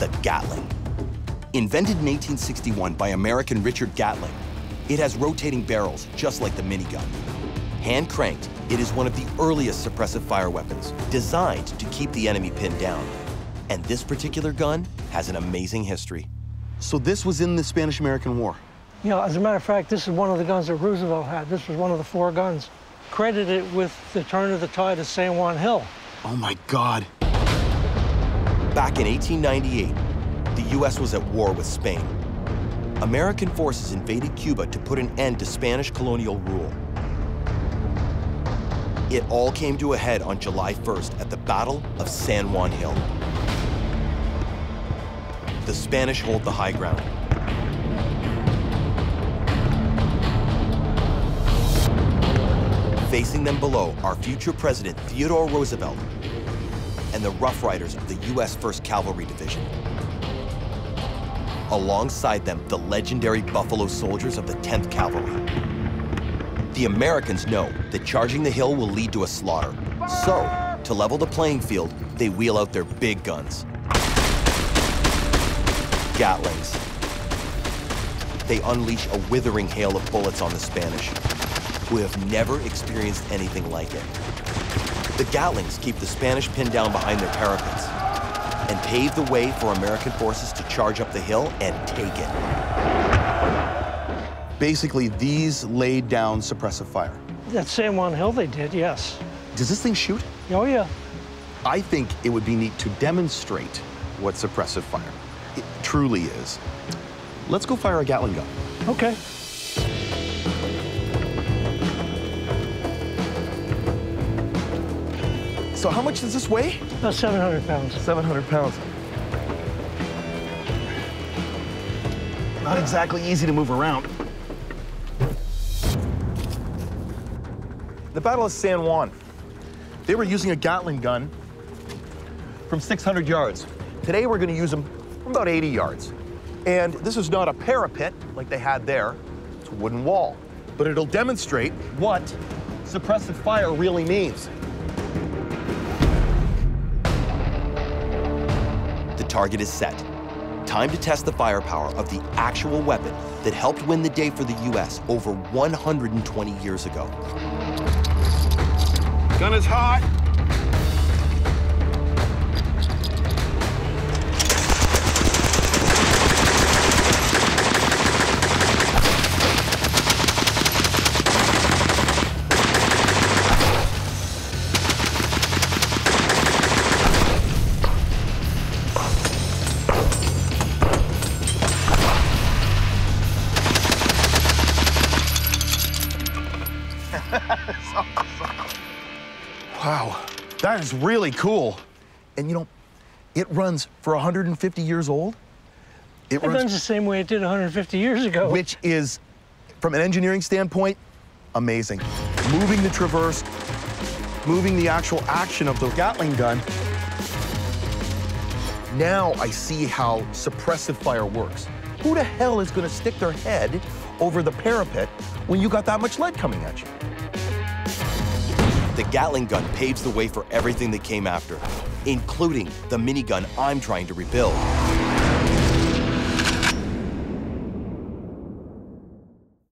the Gatling. Invented in 1861 by American Richard Gatling, it has rotating barrels just like the minigun. Hand cranked, it is one of the earliest suppressive fire weapons, designed to keep the enemy pinned down. And this particular gun has an amazing history. So this was in the Spanish-American War? You know, as a matter of fact, this is one of the guns that Roosevelt had. This was one of the 4 guns. Credit it with the turn of the tide at San Juan Hill. Oh my God. Back in 1898, the U.S. was at war with Spain. American forces invaded Cuba to put an end to Spanish colonial rule. It all came to a head on July 1st at the Battle of San Juan Hill. The Spanish hold the high ground. Facing them below are future President Theodore Roosevelt and the Rough Riders of the U.S. 1st Cavalry Division. Alongside them, the legendary Buffalo Soldiers of the 10th Cavalry. The Americans know that charging the hill will lead to a slaughter. So, to level the playing field, they wheel out their big guns. Gatlings. They unleash a withering hail of bullets on the Spanish, who have never experienced anything like it. The Gatlings keep the Spanish pinned down behind their parapets and pave the way for American forces to charge up the hill and take it. Basically, these laid down suppressive fire. At San Juan Hill they did, yes. Does this thing shoot? Oh, yeah. I think it would be neat to demonstrate what suppressive fire it truly is. Let's go fire a Gatling gun. Okay. So how much does this weigh? About 700 pounds. 700 pounds. Not exactly easy to move around. The Battle of San Juan. They were using a Gatling gun from 600 yards. Today we're going to use them from about 80 yards. And this is not a parapet like they had there. It's a wooden wall. But it'll demonstrate what suppressive fire really means. Target is set. Time to test the firepower of the actual weapon that helped win the day for the U.S. over 120 years ago. Gun is hot. Wow, that is really cool. And you know, it runs for 150 years old. It runs the same way it did 150 years ago. Which is, from an engineering standpoint, amazing. Moving the traverse, moving the actual action of the Gatling gun. Now I see how suppressive fire works. Who the hell is gonna stick their head over the parapet when you got that much lead coming at you? The Gatling gun paves the way for everything that came after, including the minigun I'm trying to rebuild.